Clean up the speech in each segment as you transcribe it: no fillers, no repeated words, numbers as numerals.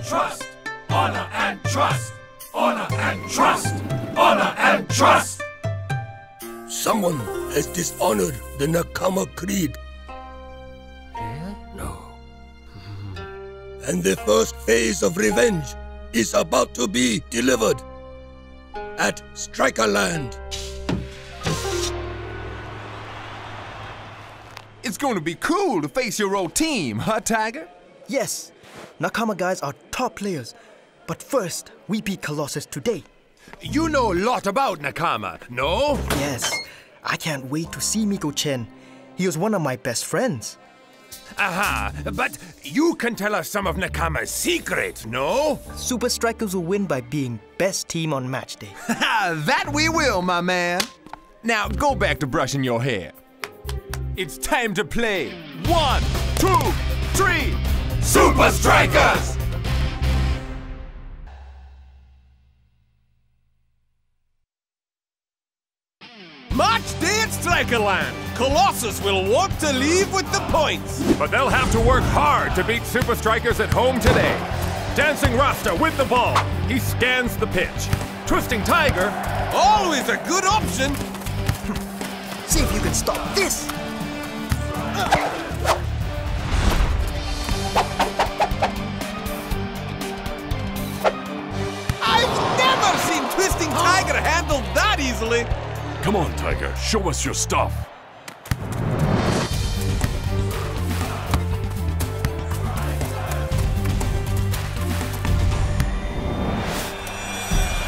and trust. Honor and trust. Honor and trust. Honor and trust. Someone has dishonored the Nakama Creed. No. And the first phase of revenge is about to be delivered at Strikaland. It's going to be cool to face your old team, huh, Tiger? Yes. Nakama guys are top players. But first, we beat Colossus today. You know a lot about Nakama, no? Yes. I can't wait to see Miko Chen. He was one of my best friends. Aha, but you can tell us some of Nakama's secrets, no? Supa Strikas will win by being best team on match day. That we will, my man. Now go back to brushing your hair. It's time to play. 1, 2, 3, Supa Strikas! March day at Strikaland. Colossus will want to leave with the points. But they'll have to work hard to beat Supa Strikas at home today. Dancing Rasta with the ball. He scans the pitch. Twisting Tiger. Always a good option. See if you can stop this. I've never seen Twisting Tiger handle that easily. Come on, Tiger, show us your stuff.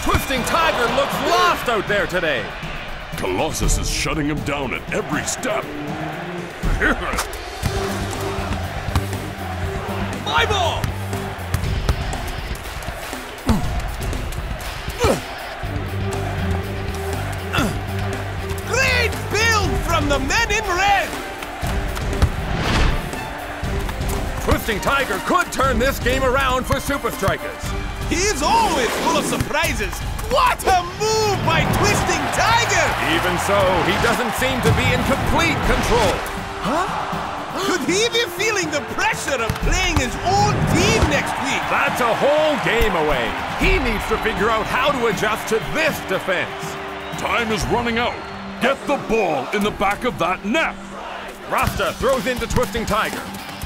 Twisting Tiger looks lost out there today. Colossus is shutting him down at every step. My ball! From the men in red! Twisting Tiger could turn this game around for Supa Strikas. He's always full of surprises. What a move by Twisting Tiger! Even so, he doesn't seem to be in complete control. Huh? Could he be feeling the pressure of playing his old team next week? That's a whole game away. He needs to figure out how to adjust to this defense. Time is running out. Get the ball in the back of that net! Rasta throws into Twisting Tiger.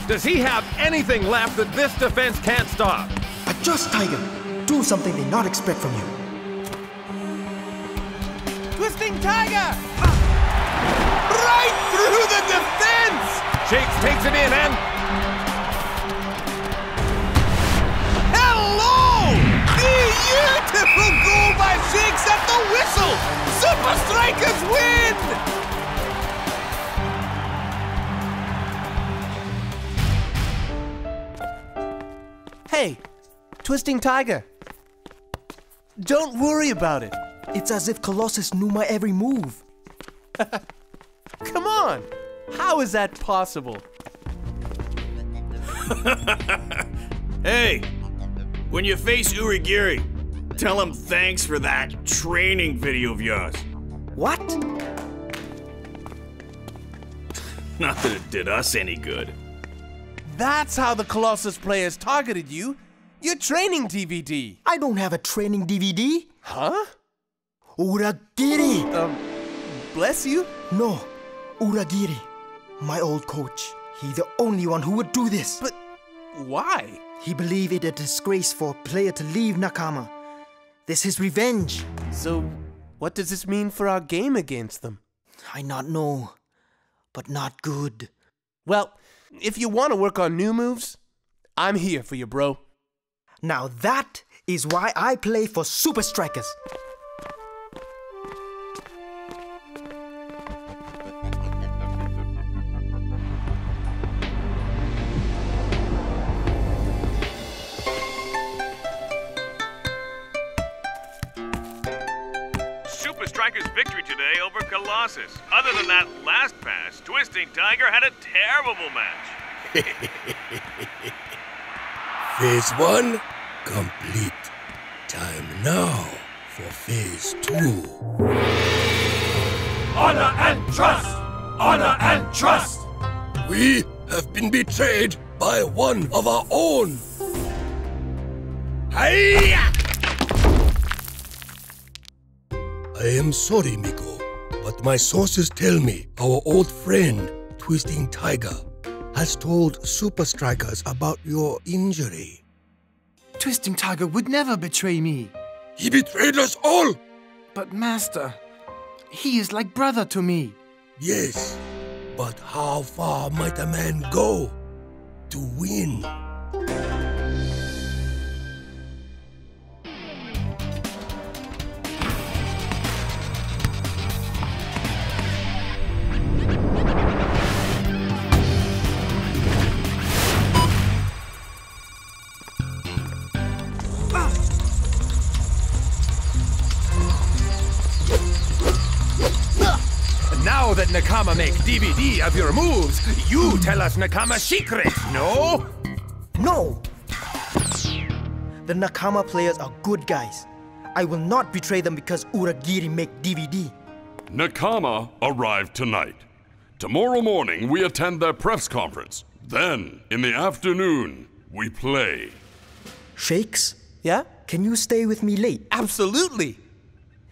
Does he have anything left that this defense can't stop? Adjust, Tiger. Do something they not expect from you. Twisting Tiger! Right through the defense! Shakes takes it in and... Hello! Beautiful goal by Shakes at the whistle! Supa Strikas win! Hey, Twisting Tiger. Don't worry about it. It's as if Colossus knew my every move. Come on! How is that possible? Hey, when you face Uragiri, tell him thanks for that training video of yours. What? Not that it did us any good. That's how the Colossus players targeted you. Your training DVD. I don't have a training DVD. Huh? Uragiri! Bless you? No, Uragiri. My old coach. He the only one who would do this. But why? He believed it a disgrace for a player to leave Nakama. This is revenge. So, what does this mean for our game against them? I not know, but not good. Well, if you want to work on new moves, I'm here for you, bro. Now that is why I play for Supa Strikas. Strikas' victory today over Colossus. Other than that last pass, Twisting Tiger had a terrible match. Phase 1 complete. Time now for Phase 2. Honor and trust! Honor and trust! We have been betrayed by one of our own. I am sorry, Miko, but my sources tell me our old friend, Twisting Tiger, has told Supa Strikas about your injury. Twisting Tiger would never betray me. He betrayed us all! But Master, he is like brother to me. Yes, but how far might a man go to win? Nakama make DVD of your moves, you tell us Nakama's secret, no? No! The Nakama players are good guys. I will not betray them because Uragiri make DVD. Nakama arrived tonight. Tomorrow morning we attend their press conference. Then, in the afternoon, we play. Shakes? Yeah? Can you stay with me late? Absolutely!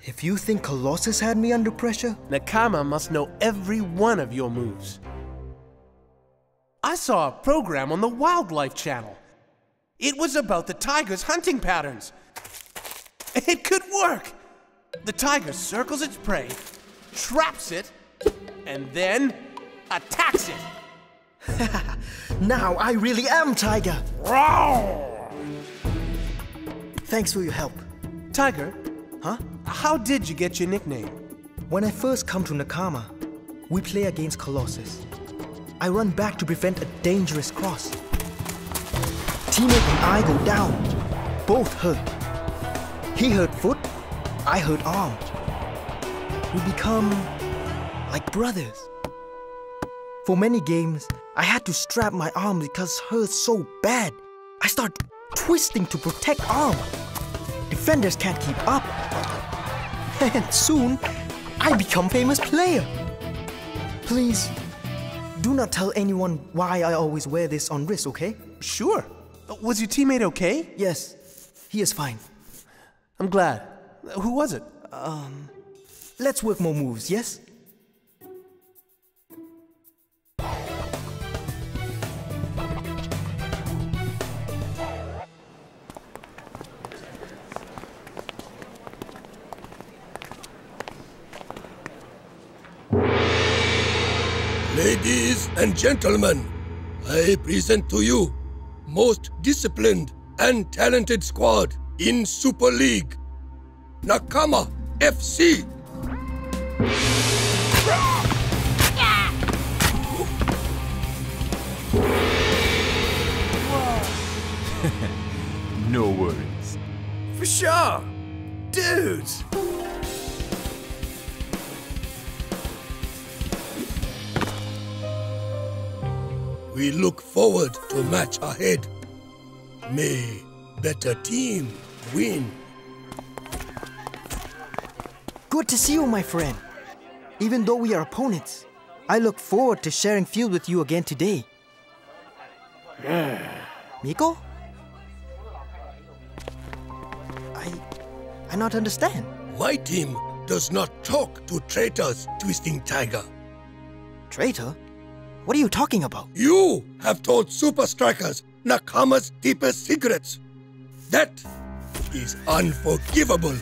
If you think Colossus had me under pressure? Nakama must know every one of your moves. I saw a program on the Wildlife Channel. It was about the tiger's hunting patterns. It could work! The tiger circles its prey, traps it, and then attacks it. Now I really am Tiger! Roar! Thanks for your help. Tiger? Huh? How did you get your nickname? When I first come to Nakama, we play against Colossus. I run back to prevent a dangerous cross. Teammate and I go down. Both hurt. He hurt foot, I hurt arm. We become like brothers. For many games, I had to strap my arm because it hurt so bad. I start twisting to protect arm. Defenders can't keep up. And soon, I become famous player. Please, do not tell anyone why I always wear this on wrist, okay? Sure. Was your teammate okay? Yes, he is fine. I'm glad. Who was it? Let's work more moves, yes? Ladies and gentlemen, I present to you most disciplined and talented squad in Super League, Nakama FC. No worries. For sure, dudes. We look forward to match ahead. May better team win. Good to see you, my friend. Even though we are opponents, I look forward to sharing field with you again today. Miko? I not understand. My team does not talk to traitors, Twisting Tiger. Traitor? What are you talking about? You have told Supa Strikas Nakama's deepest secrets. That is unforgivable.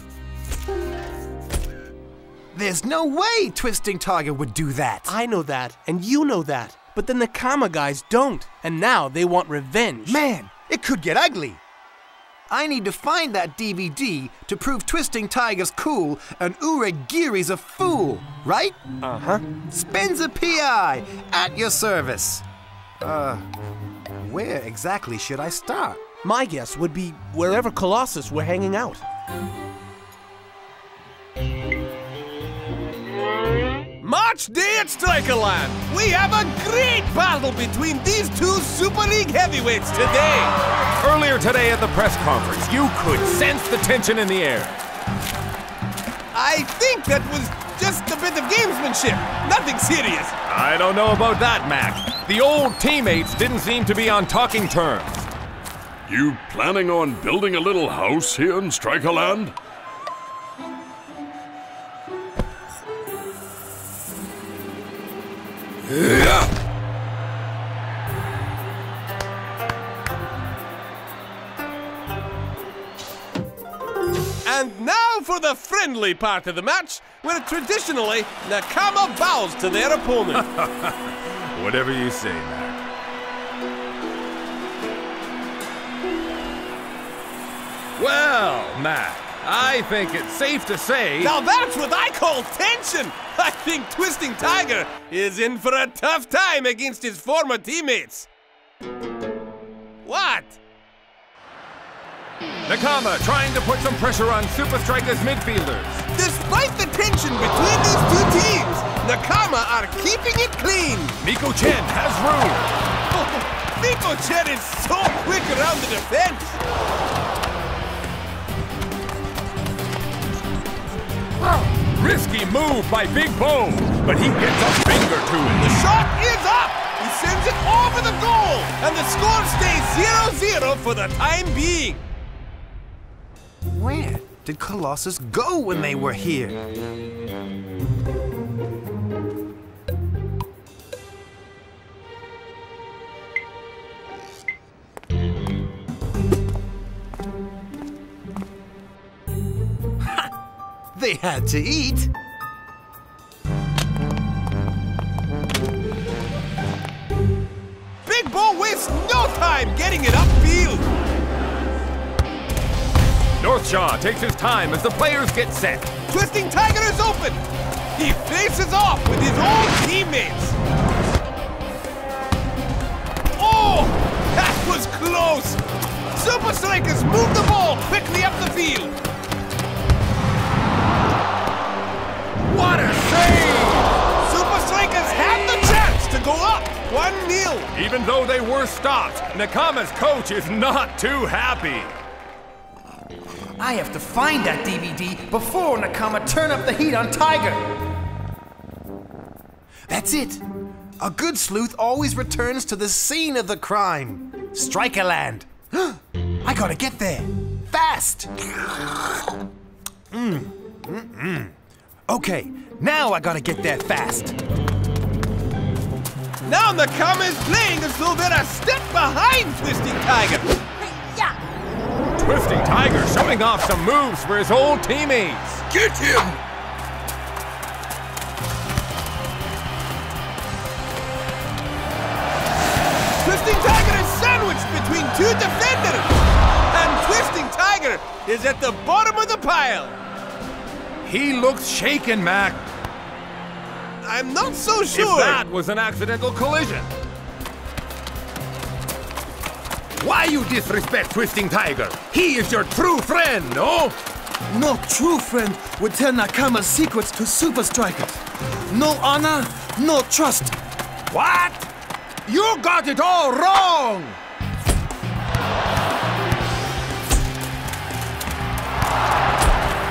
There's no way Twisting Tiger would do that. I know that, and you know that. But the Nakama guys don't, and now they want revenge. Man, it could get ugly. I need to find that DVD to prove Twisting Tiger's cool and Uragiri's a fool, right? Uh-huh. Spenza P.I. at your service. Where exactly should I start? My guess would be wherever Colossus were hanging out. March Day at Strikaland! We have a great battle between these two Super League heavyweights today! Earlier today at the press conference, you could sense the tension in the air. I think that was just a bit of gamesmanship, nothing serious. I don't know about that, Mac. The old teammates didn't seem to be on talking terms. You planning on building a little house here in Strikaland? Yeah. And now for the friendly part of the match, where traditionally Nakama bows to their opponent. Whatever you say, Mac. Well, Mac, I think it's safe to say... Now that's what I call tension! I think Twisting Tiger is in for a tough time against his former teammates. What? Nakama trying to put some pressure on Supa Strikas midfielders. Despite the tension between these two teams, Nakama are keeping it clean. Miko Chen has room. Miko Chen is so quick around the defense. Risky move by Big Bone, but he gets a finger to it. The shot is up. He sends it over the goal, and the score stays 0-0 for the time being. Where did Colossus go when they were here? Ha! They had to eat. Big Bull wastes no time getting it upfield. North Shaw takes his time as the players get set. Twisting Tiger is open. He faces off with his own teammates. Oh, that was close. Supa Strikas moved the ball quickly up the field. What a save! Supa Strikas had the chance to go up 1-0. Even though they were stopped, Nakama's coach is not too happy. I have to find that DVD before Nakama turn up the heat on Tiger. That's it. A good sleuth always returns to the scene of the crime. Strikaland. I gotta get there. Fast. Okay, now I gotta get there fast. Now Nakama is playing as though they're a step behind Twisting Tiger. Twisting Tiger showing off some moves for his old teammates. Get him! Twisting Tiger is sandwiched between two defenders. And Twisting Tiger is at the bottom of the pile. He looks shaken, Mac. I'm not so sure. If that was an accidental collision. Why you disrespect Twisting Tiger? He is your true friend, no? No true friend would tell Nakama's secrets to Supa Strikas. No honor, no trust. What? You got it all wrong!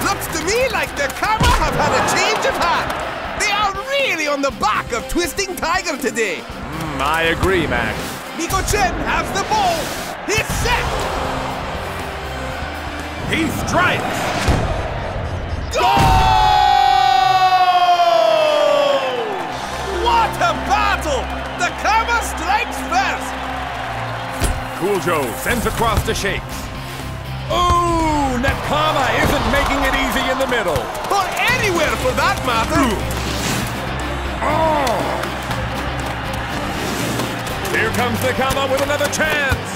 Looks to me like Nakama have had a change of heart. They are really on the back of Twisting Tiger today. I agree, Max. Miko Chen has the ball. He's set. He strikes. Goal! What a battle! Nakama strikes first. Cool Joe sends across to Shakes. Ooh, Nakama isn't making it easy in the middle. Or anywhere for that matter. Oh! Here comes Nakama with another chance.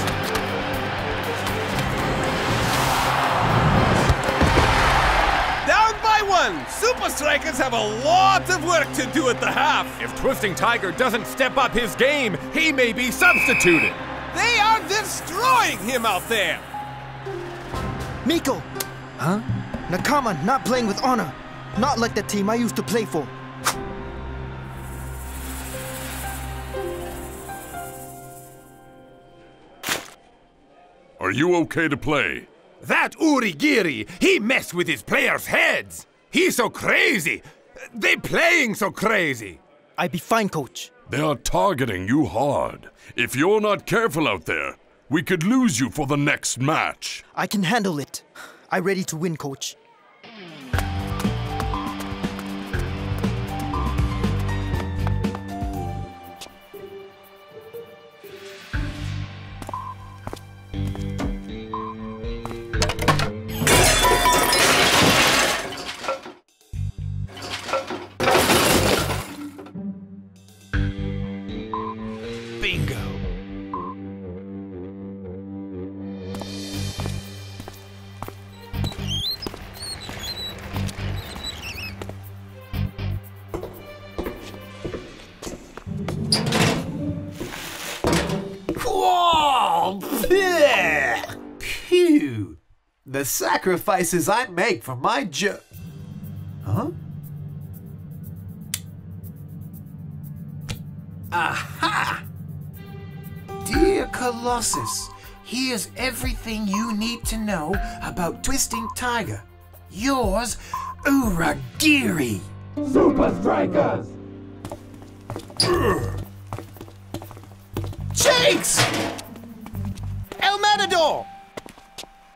Down by one. Supa Strikas have a lot of work to do at the half. If Twisting Tiger doesn't step up his game, he may be substituted. They are destroying him out there. Miko. Huh? Nakama not playing with honor. Not like the team I used to play for. Are you okay to play? That Uragiri, he messed with his players' heads. He's so crazy. They playing so crazy. I be fine, coach. They are targeting you hard. If you're not careful out there, We could lose you for the next match. I can handle it. I'm ready to win, coach. The sacrifices I make for my Huh? Aha! Dear Colossus, here's everything you need to know about Twisting Tiger. Yours, Uragiri! Supa Strikas! Shakes! El Matador!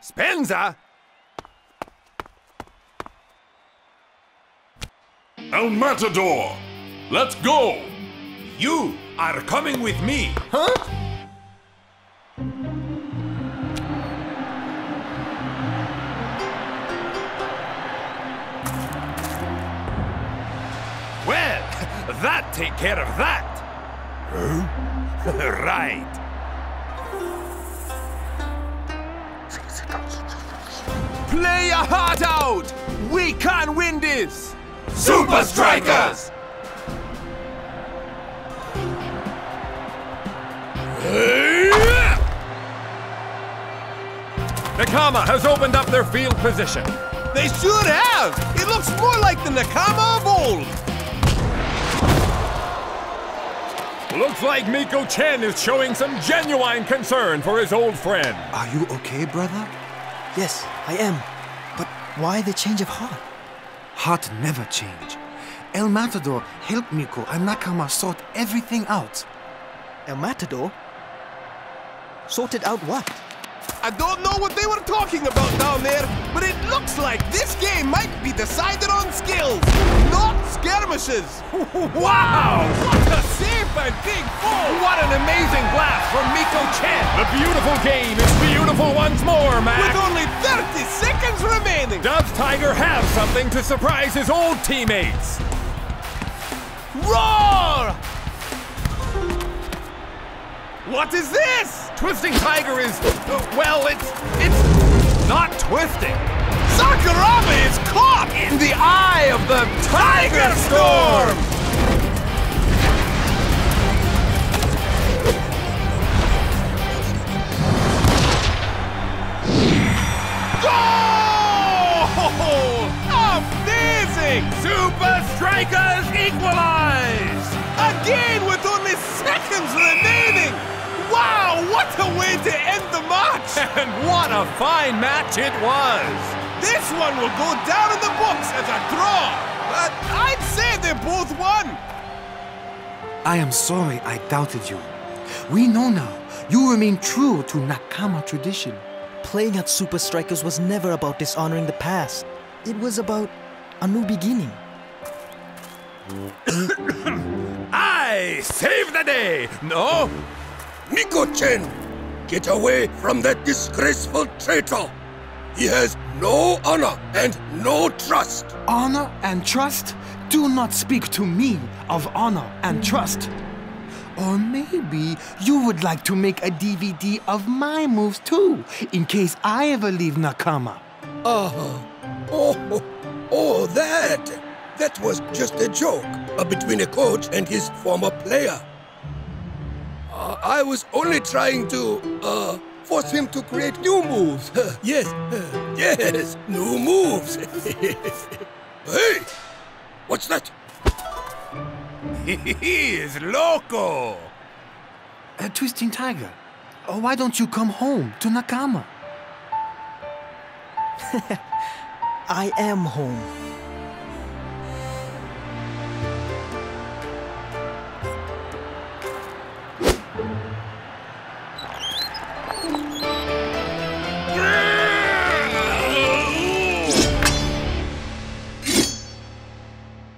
Spenza! El Matador! Let's go! You are coming with me! Huh? Well, that take care of that! Huh? Right! Play your heart out! We can't win this! Supa Strikas! Nakama has opened up their field position. They should have! It looks more like the Nakama of old! Looks like Miko Chen is showing some genuine concern for his old friend. Are you okay, brother? Yes, I am. But why the change of heart? Heart never change. El Matador helped Miko and Nakama sort everything out. El Matador? Sorted out what? I don't know what they were talking about down there, but it looks like this game might be decided on skills, not skirmishes. Wow! What a save by Big Four! What an amazing blast from Miko Chen! The beautiful game is beautiful once more, Mac! With only 30 seconds remaining! Does Tiger have something to surprise his old teammates? Roar! What is this? Twisting Tiger is... well, it's not twisting. Sakuraba is caught in the eye of the Tiger Storm! Goal! Amazing! Supa Strikas equalize! Again with only seconds remaining! Wow, what a way to end the match! And what a fine match it was! This one will go down in the books as a draw! But I'd say they both won! I am sorry I doubted you. We know now, you remain true to Nakama tradition. Playing at Supa Strikas was never about dishonoring the past. It was about a new beginning. I save the day! No? Miko Chen, get away from that disgraceful traitor! He has no honor and no trust! Honor and trust? Do not speak to me of honor and trust! Or maybe you would like to make a DVD of my moves too, in case I ever leave Nakama. That! That was just a joke between a coach and his former player. I was only trying to, force him to create new moves. Yes, yes, new moves. Hey, what's that? He is loco. Twisting Tiger, why don't you come home to Nakama? I am home.